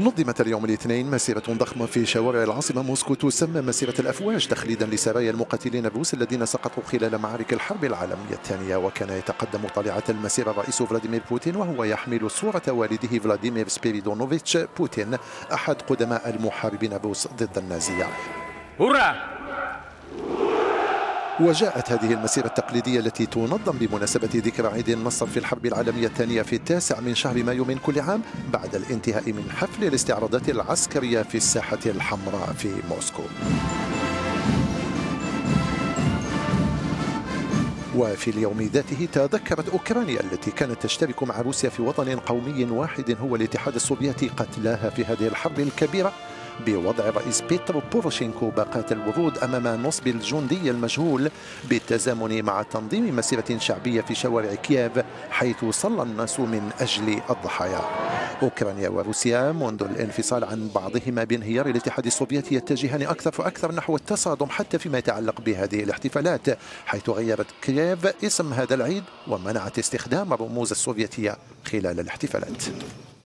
نظمت اليوم الاثنين مسيرة ضخمة في شوارع العاصمة موسكو تسمى مسيرة الأفواج تخليدا لسرايا المقاتلين الروس الذين سقطوا خلال معارك الحرب العالمية الثانية. وكان يتقدم طليعة المسيرة الرئيس فلاديمير بوتين وهو يحمل صورة والده فلاديمير سبيريدونوفيتش بوتين أحد قدماء المحاربين الروس ضد النازية. وجاءت هذه المسيرة التقليدية التي تنظم بمناسبة ذكرى عيد النصر في الحرب العالمية الثانية في 9 من شهر مايو من كل عام بعد الانتهاء من حفل الاستعراضات العسكرية في الساحة الحمراء في موسكو. وفي اليوم ذاته تذكرت أوكرانيا التي كانت تشترك مع روسيا في وطن قومي واحد هو الاتحاد السوفياتي قتلاها في هذه الحرب الكبيرة بوضع الرئيس بيترو بوروشينكو باقات الورود أمام نصب الجندي المجهول بالتزامن مع تنظيم مسيرة شعبية في شوارع كييف حيث صلى الناس من أجل الضحايا. أوكرانيا وروسيا منذ الانفصال عن بعضهما بانهيار الاتحاد السوفيتي يتجهان أكثر فأكثر نحو التصادم حتى فيما يتعلق بهذه الاحتفالات، حيث غيرت كييف اسم هذا العيد ومنعت استخدام الرموز السوفيتية خلال الاحتفالات.